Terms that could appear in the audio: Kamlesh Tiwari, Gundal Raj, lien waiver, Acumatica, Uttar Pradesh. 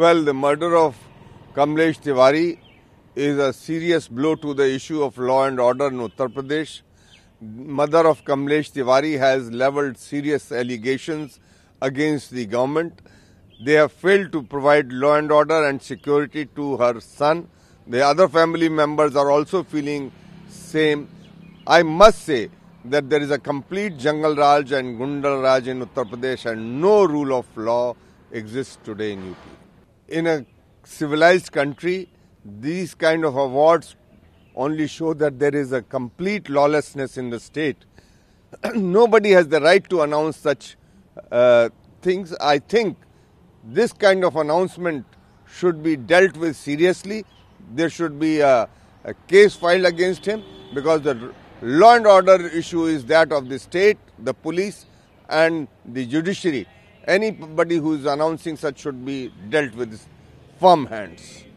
Well, the murder of Kamlesh Tiwari is a serious blow to the issue of law and order in Uttar Pradesh. Mother of Kamlesh Tiwari has levelled serious allegations against the government. They have failed to provide law and order and security to her son. The other family members are also feeling same. I must say that there is a complete Jungle Raj and Gundal Raj in Uttar Pradesh, and no rule of law exists today in UP. In a civilized country, these kind of awards only show that there is a complete lawlessness in the state. Nobody has the right to announce such things. I think this kind of announcement should be dealt with seriously. There should be a case filed against him, because the law and order issue is that of the state, the police and the judiciary. Anybody who is announcing such should be dealt with firm hands.